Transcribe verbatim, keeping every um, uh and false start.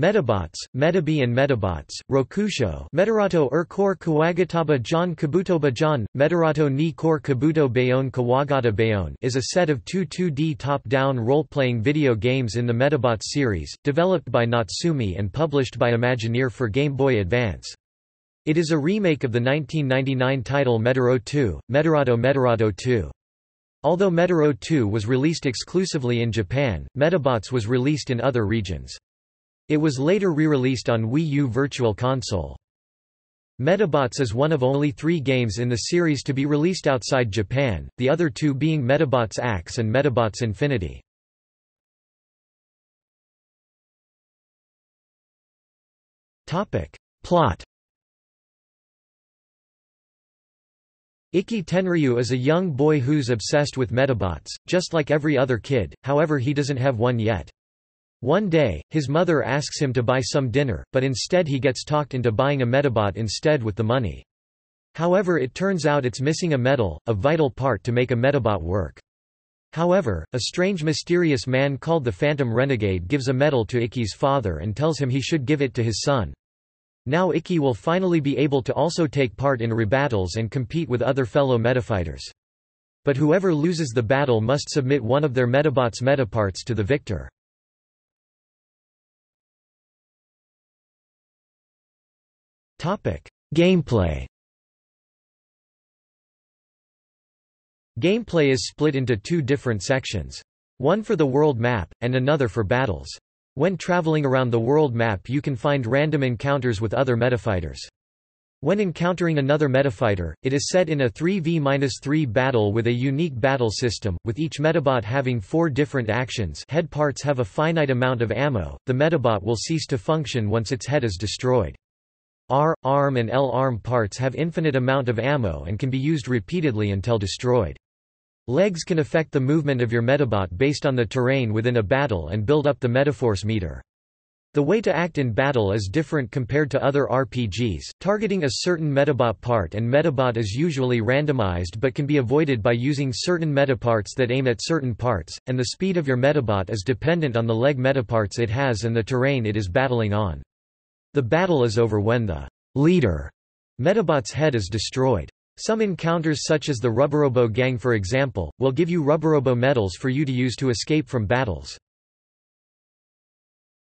Medabots, Metabee and Metabots, Rokusho, Medarot er kor kawagataba jon kabutoba jon, Medarot ni kor kabuto bayon kawagata bayon is a set of two 2D top-down role-playing video games in the Medabots series, developed by Natsume and published by Imagineer for Game Boy Advance. It is a remake of the nineteen ninety-nine title Medarot two, Medarot Medarot two. Although Medarot two was released exclusively in Japan, Medabots was released in other regions. It was later re-released on Wii U Virtual Console. Medabots is one of only three games in the series to be released outside Japan, the other two being Medabots A X and Medabots Infinity. Plot. Ikki Tenryu is a young boy who's obsessed with Medabots, just like every other kid, however he doesn't have one yet. One day, his mother asks him to buy some dinner, but instead he gets talked into buying a Medabot instead with the money. However, it turns out it's missing a metal, a vital part to make a Medabot work. However, a strange mysterious man called the Phantom Renegade gives a medal to Ikki's father and tells him he should give it to his son. Now Ikki will finally be able to also take part in rebattles and compete with other fellow Metafighters. But whoever loses the battle must submit one of their Medabot's Metaparts to the victor. Gameplay. Gameplay is split into two different sections. One for the world map, and another for battles. When traveling around the world map you can find random encounters with other Metafighters. When encountering another Metafighter, it is set in a three v three battle with a unique battle system, with each Medabot having four different actions. Head parts have a finite amount of ammo, the Medabot will cease to function once its head is destroyed. R, arm and L arm parts have infinite amount of ammo and can be used repeatedly until destroyed. Legs can affect the movement of your Medabot based on the terrain within a battle and build up the Metaforce meter. The way to act in battle is different compared to other R P Gs, targeting a certain Medabot part, and Medabot is usually randomized but can be avoided by using certain Metaparts that aim at certain parts, and the speed of your Medabot is dependent on the leg Metaparts it has and the terrain it is battling on. The battle is over when the leader Medabot's head is destroyed. Some encounters, such as the Rubberobo gang for example, will give you Rubberobo medals for you to use to escape from battles.